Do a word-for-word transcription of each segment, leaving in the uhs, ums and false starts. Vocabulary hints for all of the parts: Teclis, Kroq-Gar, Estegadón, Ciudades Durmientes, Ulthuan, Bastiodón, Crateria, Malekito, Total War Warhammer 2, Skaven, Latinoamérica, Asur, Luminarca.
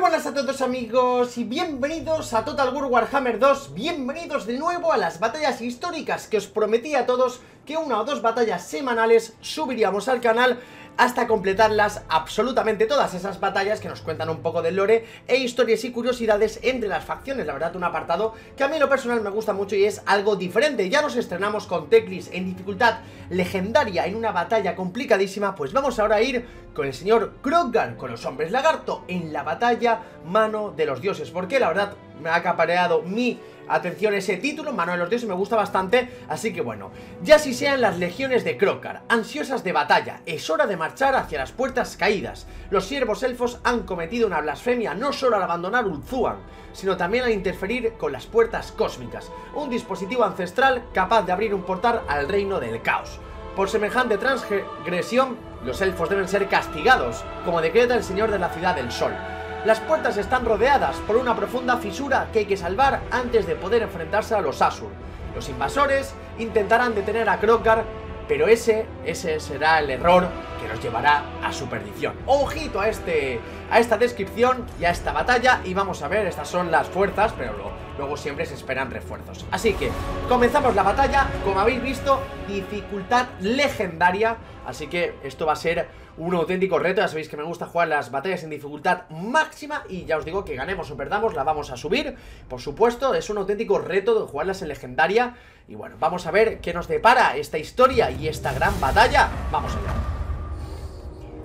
Muy buenas a todos amigos y bienvenidos a Total War Warhammer dos. Bienvenidos de nuevo a las batallas históricas, que os prometí a todos que una o dos batallas semanales subiríamos al canal hasta completarlas absolutamente todas. Esas batallas que nos cuentan un poco del lore e historias y curiosidades entre las facciones. La verdad, un apartado que a mí en lo personal me gusta mucho y es algo diferente. Ya nos estrenamos con Teclis en dificultad legendaria en una batalla complicadísima. Pues vamos ahora a ir con el señor Kroq-Gar, con los hombres lagarto, en la batalla Mano de los Dioses, porque la verdad me ha acapareado mi atención ese título. Mano de los Dioses me gusta bastante, así que bueno, ya si sean las legiones de Kroq-Gar, ansiosas de batalla, es hora de marchar hacia las puertas caídas. Los siervos elfos han cometido una blasfemia no solo al abandonar Ulthuan, sino también al interferir con las puertas cósmicas, un dispositivo ancestral capaz de abrir un portal al reino del caos. Por semejante transgresión, los elfos deben ser castigados, como decreta el señor de la ciudad del sol. Las puertas están rodeadas por una profunda fisura que hay que salvar antes de poder enfrentarse a los Asur. Los invasores intentarán detener a Kroq-Gar, pero ese, ese será el error que nos llevará a su perdición. Ojito a, este, a esta descripción y a esta batalla. Y vamos a ver, estas son las fuerzas, pero luego, luego siempre se esperan refuerzos. Así que comenzamos la batalla, como habéis visto, dificultad legendaria. Así que esto va a ser un auténtico reto. Ya sabéis que me gusta jugar las batallas en dificultad máxima, y ya os digo que ganemos o perdamos, la vamos a subir. Por supuesto, es un auténtico reto de jugarlas en legendaria. Y bueno, vamos a ver qué nos depara esta historia y esta gran batalla. Vamos allá.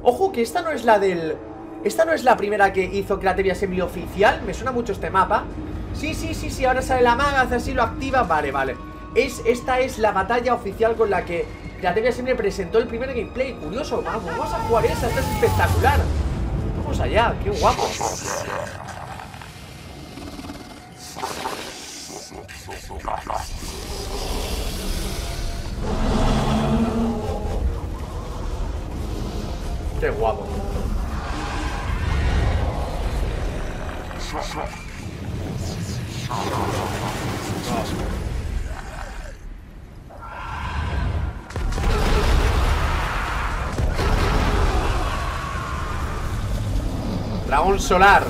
Ojo que esta no es la del... Esta no es la primera que hizo Crateria semioficial. Me suena mucho este mapa. Sí, sí, sí, sí, ahora sale la maga, hace así, lo activa. Vale, vale. Es, esta es la batalla oficial con la que Crateria siempre presentó el primer gameplay. Curioso, vamos, vamos a jugar esa, esta es espectacular. Vamos allá, qué guapo. Qué guapo. Oh. Dragón solar.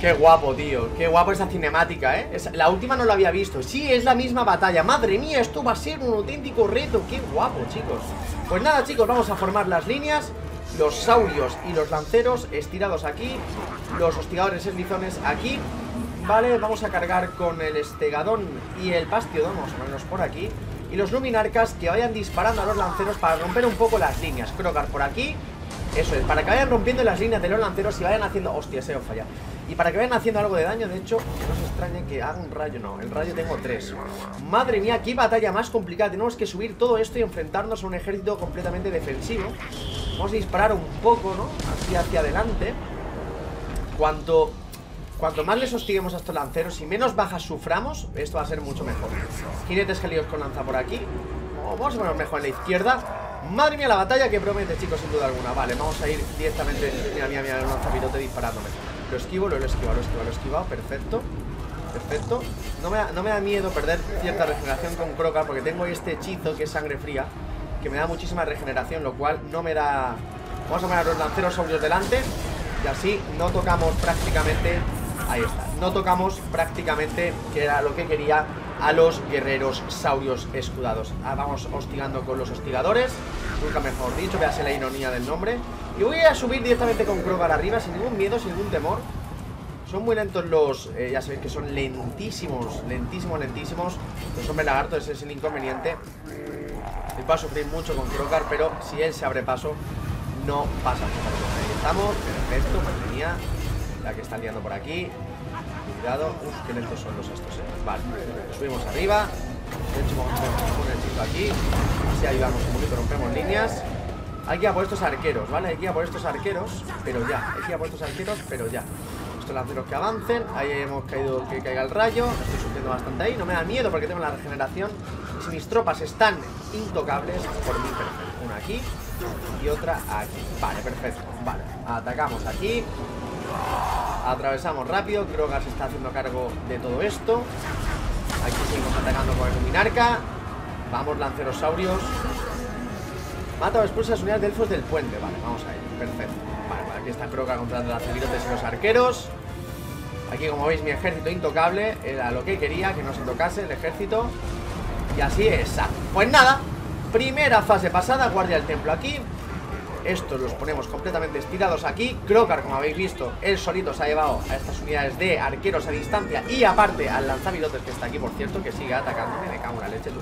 Qué guapo, tío. Qué guapo esta cinemática, ¿eh? Es, la última no la había visto. Sí, es la misma batalla. Madre mía, esto va a ser un auténtico reto. Qué guapo, chicos. Pues nada, chicos, vamos a formar las líneas. Los saurios y los lanceros estirados aquí. Los hostigadores eslizones aquí. Vale, vamos a cargar con el Estegadón y el Bastiodón, vamos a ponernos por aquí. Y los luminarcas que vayan disparando a los lanceros para romper un poco las líneas. Kroq-Gar por aquí, eso es, para que vayan rompiendo las líneas de los lanceros y vayan haciendo... Hostia, se me falla. Y para que vayan haciendo algo de daño, de hecho, no se extrañe que haga un rayo, no, el rayo tengo tres. Madre mía, qué batalla más complicada, tenemos que subir todo esto y enfrentarnos a un ejército completamente defensivo. Vamos a disparar un poco, ¿no? Así hacia adelante. Cuanto... Cuanto más les hostiguemos a estos lanceros y menos bajas suframos, esto va a ser mucho mejor. Jinetes gelios con lanza por aquí. Oh, vamos a poner mejor en la izquierda. Madre mía la batalla que promete, chicos, sin duda alguna. Vale, vamos a ir directamente. Mira, mira, mira, el lanzapirote disparándome. Lo esquivo, lo he esquivado, lo he esquivado, lo he esquivado. Perfecto. Perfecto. No me, da, no me da miedo perder cierta regeneración con Kroq-Gar, porque tengo este hechizo que es sangre fría, que me da muchísima regeneración, lo cual no me da... Vamos a poner a los lanceros saurios delante. Y así no tocamos prácticamente... Ahí está, no tocamos prácticamente, que era lo que quería, a los guerreros saurios escudados. Ah, vamos hostigando con los hostigadores, nunca mejor dicho, véase la ironía del nombre. Y voy a subir directamente con Kroq-Gar arriba, sin ningún miedo, sin ningún temor. Son muy lentos los, eh, ya sabéis que son lentísimos, lentísimos, lentísimos. Los hombres lagartos, ese es el inconveniente. Él va a sufrir mucho con Kroq-Gar, pero si él se abre paso, no pasa nada. Ahí estamos, perfecto, madre mía. La que están liando por aquí. Cuidado. Uf, qué lentos son los estos, eh. Vale, subimos arriba. De hecho, vamos a poner un hechizo aquí. Así ayudamos un poquito, rompemos líneas. Hay que ir a por estos arqueros, ¿vale? Hay que ir a por estos arqueros, pero ya. Hay que ir a por estos arqueros, pero ya. Estos lanceros que avancen. Ahí hemos caído, que caiga el rayo. Estoy sufriendo bastante ahí. No me da miedo porque tengo la regeneración. Y si mis tropas están intocables, por mí, perfecto. Una aquí y otra aquí. Vale, perfecto. Vale, atacamos aquí. Atravesamos rápido. Kroq-Gar se está haciendo cargo de todo esto. Aquí seguimos atacando con el luminarca. Vamos, lancerosaurios. Mata o expulsa las unidades de elfos del puente. Vale, vamos a ir, perfecto. Vale, vale, aquí está Kroq-Gar contra los lancevirotes y los arqueros. Aquí, como veis, mi ejército intocable. Era lo que quería, que no se tocase el ejército. Y así es. Pues nada, primera fase pasada. Guardia del templo aquí. Estos los ponemos completamente estirados aquí. Kroq-Gar, como habéis visto, él solito se ha llevado a estas unidades de arqueros a distancia. Y aparte al lanzavirotes, que está aquí, por cierto, que sigue atacándome. Me cago en la leche, tú.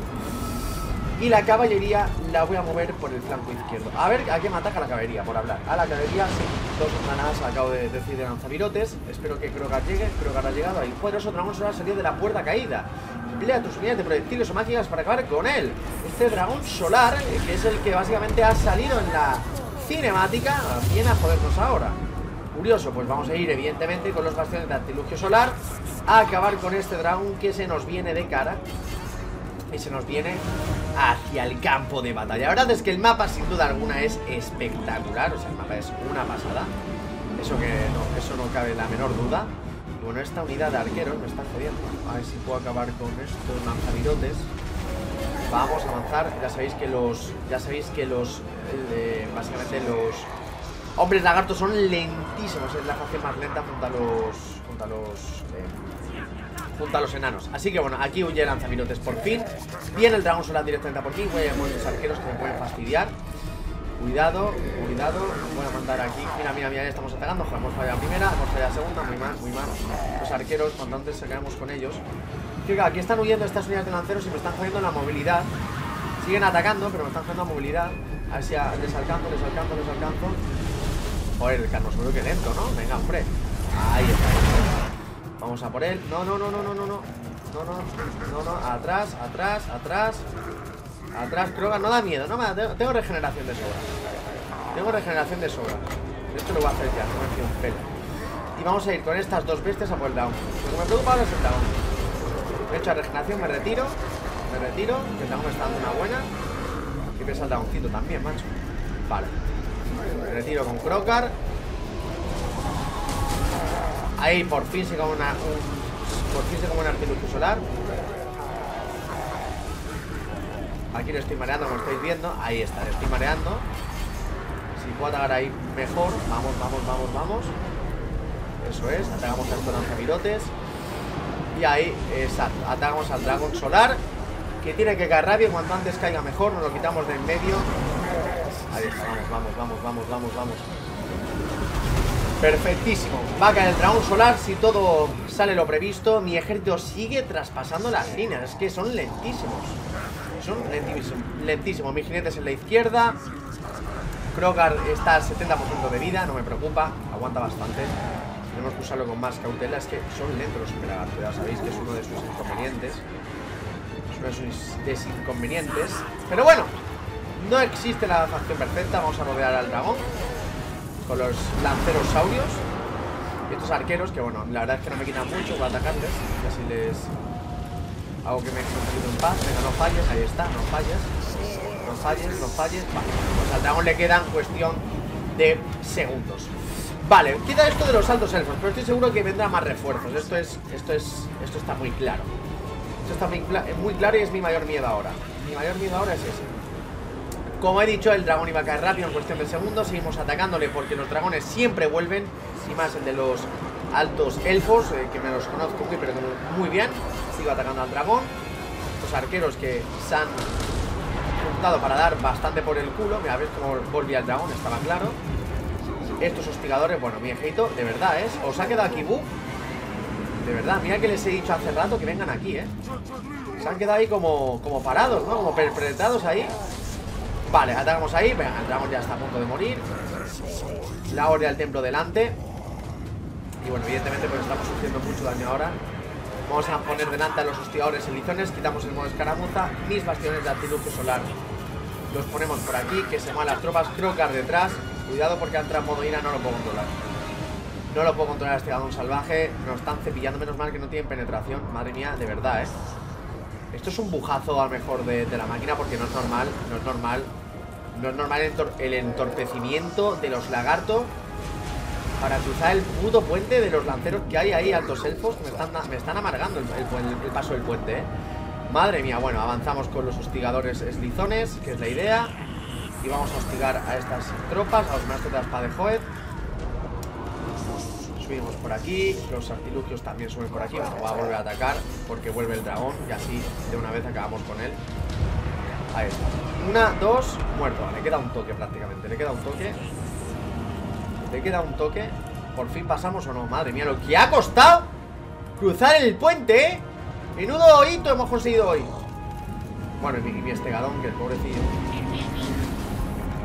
Y la caballería la voy a mover por el flanco izquierdo. A ver, ¿a qué me ataca la caballería? Por hablar. A la caballería, sí. Dos manadas acabo de decir de lanzavirotes. Espero que Kroq-Gar llegue. Kroq-Gar ha llegado. Ahí poderoso dragón solar salió de la puerta caída. Emplea tus unidades de proyectiles o mágicas para acabar con él. Este dragón solar, que es el que básicamente ha salido en la cinemática, viene a jodernos ahora. Curioso, pues vamos a ir evidentemente con los bastiones de artilugio solar a acabar con este dragón que se nos viene de cara y se nos viene hacia el campo de batalla. La verdad es que el mapa sin duda alguna es espectacular. O sea, el mapa es una pasada. Eso que no, eso no cabe la menor duda. Y bueno, esta unidad de arqueros me está jodiendo. A ver si puedo acabar con estos lanzavirotes. Vamos a avanzar. Ya sabéis que los... Ya sabéis que los... Eh, básicamente los... hombres lagartos son lentísimos. Es la facción más lenta junto a los... Junto a los... Eh, junto a los enanos. Así que bueno, aquí huye el lanzamirotes por fin. Viene el dragón solar directamente por aquí. Voy a mover los arqueros que me pueden fastidiar. Cuidado, cuidado. Voy a mandar aquí. Mira, mira, mira, ya estamos atacando. Ojalá, hemos fallado la primera, hemos fallado la segunda. Muy mal, muy mal. Los arqueros, cuanto antes se caemos con ellos. Fíjate, aquí están huyendo estas unidades de lanceros y me están jodiendo la movilidad. Siguen atacando, pero me están jodiendo la movilidad. A ver si a... les alcanzo, les alcanzo, les alcanzo. Joder, el carno seguro que lento, ¿no? Venga, hombre. Ahí está. Vamos a por él. No, no, no, no, no, no, no. No, no, no, no. Atrás, atrás, atrás. Atrás, Kroq-Gar, no da miedo, no me da... Tengo regeneración de sobra. Tengo regeneración de sobra. Esto lo voy a hacer ya, no me fío un pelo. Y vamos a ir con estas dos bestias a por el down. Lo que me preocupa ahora es el down. Me he hecho la regeneración, me retiro. Me retiro, que el down me está dando una buena. Y pesa el downcito también, macho. Vale. Me retiro con Kroq-Gar. Ahí por fin se come una... Un, por fin se come un artilugio solar. Aquí lo estoy mareando, como estáis viendo. Ahí está, lo estoy mareando. Si puedo atacar ahí mejor. Vamos, vamos, vamos, vamos. Eso es, atacamos a estos lanzavirotes. Y ahí, exacto, atacamos al dragón solar, que tiene que caer rápido. Cuanto antes caiga mejor, nos lo quitamos de en medio. Ahí está, vamos, vamos, vamos, vamos, vamos. Perfectísimo. Va a caer el dragón solar. Si todo sale lo previsto, mi ejército sigue traspasando las líneas. Es que son lentísimos. Son lentísimos, lentísimos. Mis jinetes en la izquierda. Kroq-Gar está al setenta por ciento de vida. No me preocupa, aguanta bastante. Tenemos que usarlo con más cautela. Es que son lentos los superlagartos. Ya sabéis que es uno de sus inconvenientes. Es uno de sus desinconvenientes. Pero bueno, no existe la facción perfecta. Vamos a rodear al dragón con los lancerosaurios y estos arqueros, que bueno, la verdad es que no me quitan mucho. Voy a atacarles y así les... hago que me explique en paz. Venga, no falles, ahí está, no falles. No falles, no falles. Vale, pues al dragón le quedan cuestión de segundos. Vale, quita esto de los altos elfos, pero estoy seguro que vendrán más refuerzos. Esto es, esto es, esto está muy claro. Esto está muy, cl muy claro y es mi mayor miedo ahora. Mi mayor miedo ahora es ese. Como he dicho, el dragón iba a caer rápido en cuestión de segundos. Seguimos atacándole porque los dragones siempre vuelven. Y más el de los altos elfos, eh, que me los conozco muy, pero muy bien. Sigo atacando al dragón. Los arqueros que se han juntado para dar bastante por el culo. Mira, ves cómo volví al dragón, estaba claro. Estos hostigadores, bueno, mi ejército, de verdad, ¿eh? ¿Os ha quedado aquí buff? De verdad, mira que les he dicho hace rato que vengan aquí, ¿eh? Se han quedado ahí como, como parados, ¿no? Como perpetrados ahí. Vale, atacamos ahí. Venga, el dragón ya está a punto de morir. La orden al templo delante. Y bueno, evidentemente pues estamos sufriendo mucho daño ahora. Vamos a poner delante a los hostigadores en lizones. Quitamos el modo escaramuza. Mis bastiones de artilugio solar los ponemos por aquí. Que se muevan las tropas. Kroq-Gar detrás. Cuidado porque entra en modo ira. No lo puedo controlar. No lo puedo controlar este dragón salvaje. Nos están cepillando. Menos mal que no tienen penetración. Madre mía, de verdad, ¿eh? Esto es un bujazo a lo mejor de, de la máquina. Porque no es normal. No es normal. No es normal el, entor el entorpecimiento de los lagartos. para cruzar el puto puente de los lanceros que hay ahí, altos elfos. Me están, me están amargando el, el, el paso del puente, ¿eh? Madre mía, bueno, avanzamos con los hostigadores eslizones, que es la idea. Y vamos a hostigar a estas tropas, a los maestros de la espada de Joed. Subimos por aquí, los artilugios también suben por aquí. Bueno, va a volver a atacar porque vuelve el dragón y así de una vez acabamos con él. Ahí está. Una, dos, muerto. Le queda un toque prácticamente, le queda un toque. Le queda un toque. Por fin pasamos o no. Madre mía, lo que ha costado cruzar el puente, ¿eh? Menudo hito hemos conseguido hoy. Bueno, y mi este gadón, que el pobrecillo.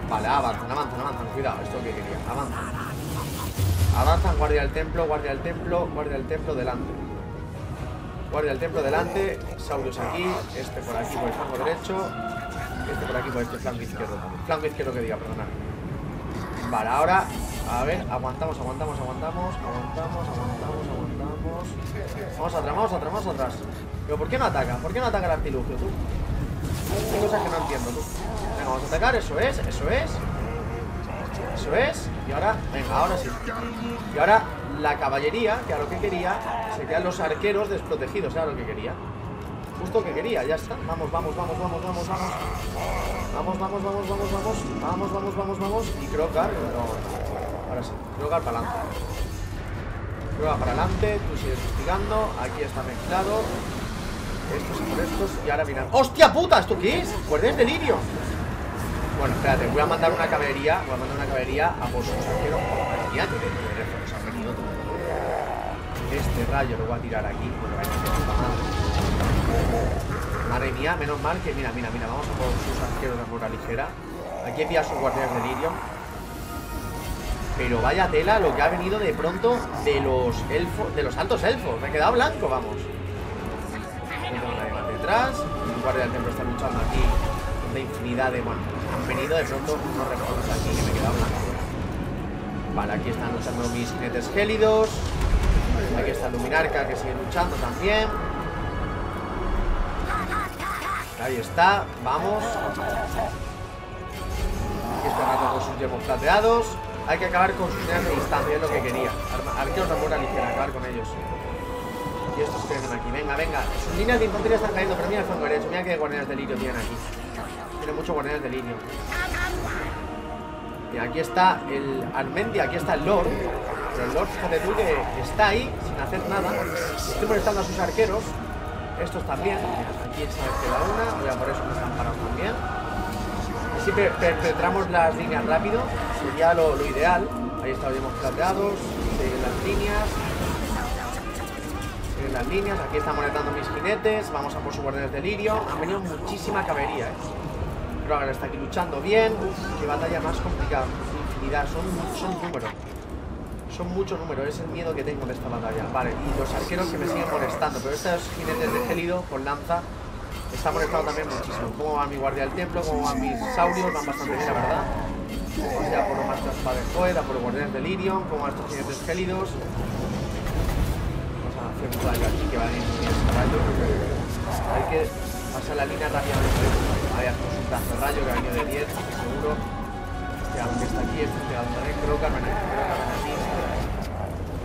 Vale, avanzan, avanzan, avanzan. Cuidado, esto que quería. Avanzan. Avanzan, guardia del templo, guardia del templo, guardia del templo delante. Guardia del templo delante. Saurus aquí, este por aquí por el flanco derecho. Este por aquí por este flanco izquierdo también. Flanco izquierdo que diga, perdonad. Vale, ahora, a ver, aguantamos, aguantamos, aguantamos, aguantamos, aguantamos, aguantamos. Vamos atrás, vamos atrás, vamos atrás. Pero ¿por qué no ataca? ¿Por qué no ataca el artilugio, tú? Hay cosas que no entiendo, tú. Venga, vamos a atacar, eso es, eso es. Eso es, y ahora, venga, ahora sí. Y ahora la caballería, que a lo que quería, se quedan los arqueros desprotegidos, era lo que quería. Justo que quería, ya está. Vamos, vamos, vamos, vamos, vamos, vamos. Vamos, vamos, vamos, vamos, vamos. Vamos, vamos, vamos, vamos. Y Kroq-Gar, no, ahora sí, Kroq-Gar para adelante. Kroq-Gar para adelante, tú sigues hostigando. Aquí está mezclado. Estos y por estos, y ahora mirad. ¡Hostia puta! ¿Esto qué es? Pues es delirio. Bueno, espérate, voy a mandar una caballería, voy a mandar una caballería a vosotros. Quiero caballería, te os ha venido todo. Este rayo lo voy a tirar aquí. Bueno, vaya, madre. madre mía, menos mal que, mira, mira, mira, vamos a por sus arqueros de mora ligera. Aquí envía a sus guardianes de lirio. Pero vaya tela lo que ha venido de pronto de los elfos, de los altos elfos. Me he quedado blanco, vamos. No tengo nadie más detrás. El guardia del templo está luchando aquí. Una infinidad de manos. Han venido de pronto unos refuerzos aquí que me he quedado blanco. Vale, aquí están luchando mis jinetes gélidos. Aquí está el luminarca que sigue luchando también. Ahí está, vamos. Aquí está matando sus yemos plateados. Hay que acabar con sus líneas de distancia, es lo que quería. Arqueros de mora ligera, acabar con ellos. Y estos que vienen aquí, venga, venga. Sus líneas de infantería están cayendo, pero mira el fondo derecho. Mira qué guardianes de lirio tienen aquí. Tiene muchos guardianes de lirio. Y aquí está el Armendi, aquí está el Lord. Pero el Lord, fíjate tú, que está ahí sin hacer nada. Estoy molestando a sus arqueros. Estos también. Aquí está la una. Voy a por eso que están parados también. Así perpetramos las líneas rápido. Sería lo, lo ideal. Ahí estaríamos plateados. Siguen las líneas. Siguen las líneas. Aquí están molestando mis jinetes. Vamos a por sus guardianes de lirio. Han venido muchísima caballería, ¿eh? Kroq-Gar está aquí luchando bien. Qué batalla más complicada. Infinidad. Son, son números. Son muchos números. Es el miedo que tengo de esta batalla. Vale. Y los arqueros que me siguen molestando. Pero estos jinetes de gélido con lanza está molestado también muchísimo. Cómo va mi guardia del templo. Cómo van mis saurios. Van bastante bien, la verdad. O sea, por los más espada de Joed, por los guardianes de Lirion. Como a estos jinetes gélidos. Vamos a hacer un daño aquí que va a ir el caballo. Hay que pasar la línea rápidamente. Hay un tazo rayo que ha venido de diez, seguro. Este algo que está aquí, este está también. Kroq-Gar ven aquí, Kroq-Gar ven aquí.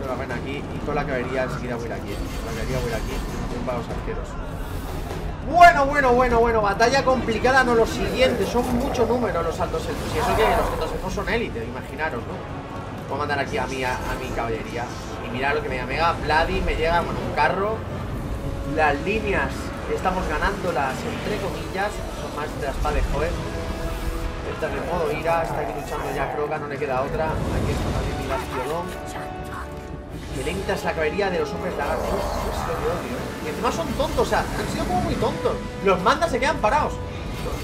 Kroq-Gar ven aquí. Y toda la caballería enseguida voy a ir aquí. La caballería voy a ir aquí. Tumba los arqueros. Bueno, bueno, bueno, bueno. Batalla complicada, no lo siguiente. Son muchos números los altos elfos. Y eso que los altos elfos son élite, imaginaros, ¿no? Voy a mandar aquí a mi, a, a mi caballería. Y mirad lo que me llega. Vladi me llega con un carro. Las líneas estamos ganándolas, entre comillas. Más de la espada de Joed. Está de modo ira, está aquí luchando ya Kroq-Gar, no le queda otra. Aquí está también mi bastiodón. Que lenta es la caballería de los hombres lagartos. Esto de odio. Y encima son tontos, o sea, han sido como muy tontos. Los mandas se quedan parados.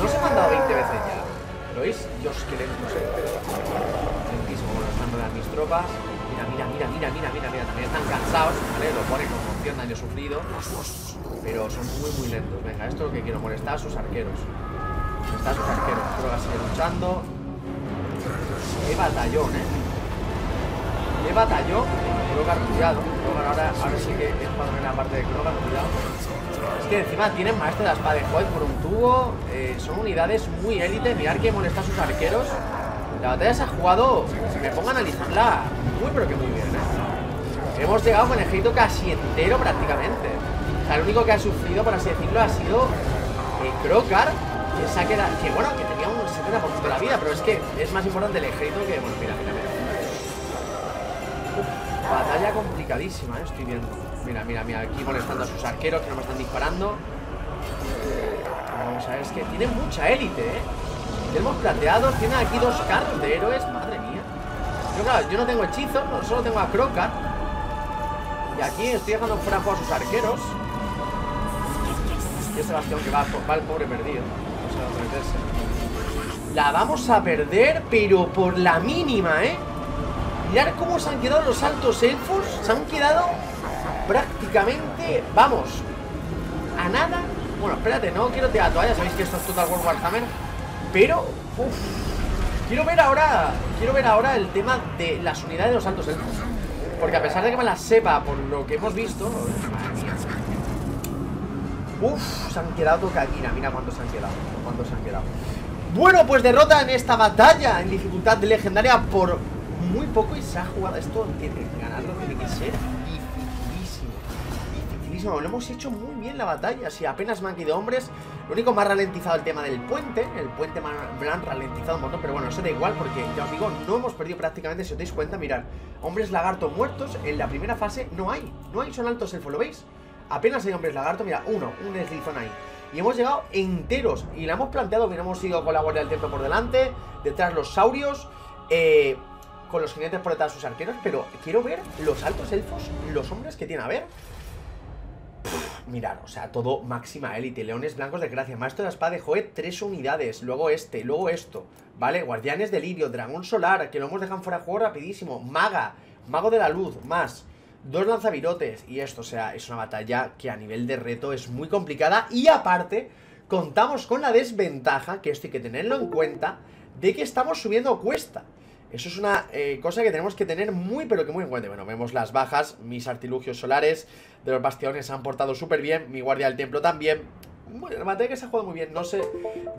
No se han mandado veinte veces ya. ¿Lo veis? Dios, que lentos. Lentísimo, bueno, están rodeando mis tropas. Mira, mira, mira, mira, mira, mira, mira. También están cansados, ¿vale? Lo ponen con opción daño sufrido. Pero son muy, muy lentos. Venga, esto es lo que quiero, molestar a sus arqueros. Está su arquero, Kroq-Gar sigue luchando. Qué batallón, eh. Qué batallón. Kroq-Gar, cuidado. Kroq-Gar ahora, ahora sí que es para la parte de Kroq-Gar, cuidado. Es que encima tienen maestro de la espada de Joed por un tubo. Eh, son unidades muy élite. Mirad que molesta a sus arqueros. La batalla se ha jugado, me pongo a analizarla muy pero que muy bien, ¿eh? Hemos llegado con el ejército casi entero prácticamente. O sea, lo único que ha sufrido, por así decirlo, ha sido el Kroq-Gar, que se ha quedado, que bueno, que tenía un setenta por ciento de la vida, pero es que es más importante el ejército que, bueno, mira, mira, mira. Batalla complicadísima, ¿eh? Estoy viendo. Mira, mira, mira, aquí molestando a sus arqueros que no me están disparando. Vamos a ver, es que tiene mucha élite, ¿eh? Tenemos plateados, tienen aquí dos carros de héroes, madre mía. Yo, claro, yo no tengo hechizos, solo tengo a Kroq-Gar. Y aquí estoy dejando fuera a sus arqueros. Y este bastión que va, va el pobre perdido. Vamos a meterse. La vamos a perder, pero por la mínima, ¿eh? Mirad cómo se han quedado los altos elfos. Se han quedado prácticamente, vamos, a nada. Bueno, espérate, no quiero tirar toalla, sabéis que esto es Total War Warhammer. Pero, uff, quiero ver ahora, quiero ver ahora el tema de las unidades de los altos elfos. Porque a pesar de que me las sepa por lo que hemos visto, uff, se han quedado caquina, mira cuántos se han quedado, cuántos se han quedado. Bueno, pues derrota en esta batalla en dificultad legendaria por muy poco y se ha jugado esto, tiene que ganarlo, tiene que ser dificilísimo, dificilísimo. Lo hemos hecho muy bien la batalla, si apenas me han quedado hombres. Lo único más ralentizado el tema del puente. El puente me lo han ralentizado un montón. Pero bueno, eso da igual porque, ya os digo, no hemos perdido prácticamente, si os dais cuenta, mirad. Hombres lagarto muertos, en la primera fase no hay. No hay, son altos elfos, ¿lo veis? Apenas hay hombres lagarto, mirad, uno, un deslizón ahí. Y hemos llegado enteros. Y la hemos planteado que no hemos ido con la guardia del templo por delante. Detrás los saurios, eh, con los jinetes por detrás sus arqueros. Pero quiero ver los altos elfos, los hombres que tienen, a ver. Mirad, o sea, todo máxima élite. Leones blancos de gracia, maestro de la espada de Joe, tres unidades, luego este, luego esto. Vale, guardianes de lirio, dragón solar, que lo hemos dejado fuera de juego rapidísimo. Maga, mago de la luz, más dos lanzavirotes, y esto, o sea, es una batalla que a nivel de reto es muy complicada. Y aparte, contamos con la desventaja, que esto hay que tenerlo en cuenta, de que estamos subiendo cuesta. Eso es una eh, cosa que tenemos que tener muy, pero que muy en cuenta. Bueno, vemos las bajas, mis artilugios solares de los bastiones se han portado súper bien, mi guardia del templo también. Bueno, la batalla que se ha jugado muy bien, no sé.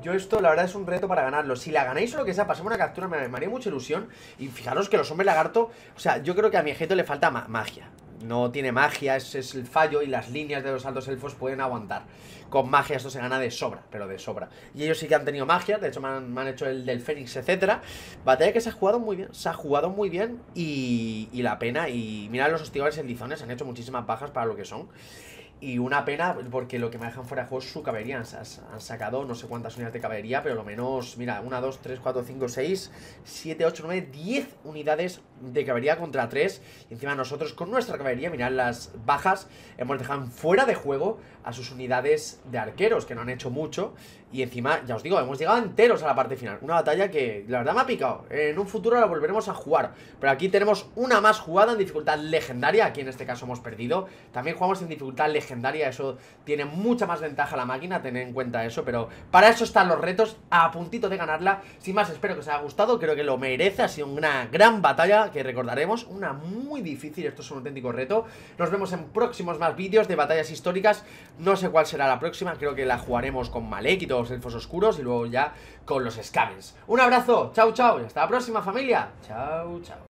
Yo esto, la verdad, es un reto para ganarlo. Si la ganáis o lo que sea, pasemos una captura, me, me haría mucha ilusión. Y fijaros que los hombres lagarto, o sea, yo creo que a mi ejército le falta ma magia. No tiene magia, ese es el fallo. Y las líneas de los altos elfos pueden aguantar. Con magia esto se gana de sobra, pero de sobra. Y ellos sí que han tenido magia. De hecho me han, me han hecho el del fénix, etcétera. Batalla que se ha jugado muy bien. Se ha jugado muy bien y, y la pena. Y mirad los hostigadores en lizones, han hecho muchísimas bajas para lo que son. Y una pena porque lo que me dejan fuera de juego es su caballería. Han, han sacado no sé cuántas unidades de caballería, pero lo menos, mira, una, dos, tres, cuatro, cinco, seis, siete, ocho, nueve, diez unidades de caballería contra tres. Y encima nosotros con nuestra caballería, mirad las bajas, hemos dejado fuera de juego a sus unidades de arqueros, que no han hecho mucho. Y encima, ya os digo, hemos llegado enteros a la parte final. Una batalla que la verdad me ha picado. En un futuro la volveremos a jugar. Pero aquí tenemos una más jugada en dificultad legendaria. Aquí en este caso hemos perdido. También jugamos en dificultad legendaria. Eso tiene mucha más ventaja la máquina. Tened en cuenta eso. Pero para eso están los retos. A puntito de ganarla. Sin más, espero que os haya gustado. Creo que lo merece. Ha sido una gran batalla que recordaremos. Una muy difícil. Esto es un auténtico reto. Nos vemos en próximos más vídeos de batallas históricas. No sé cuál será la próxima. Creo que la jugaremos con Malekito, los elfos oscuros y luego ya con los Skaven. Un abrazo, chao, chao y hasta la próxima familia, chao, chao.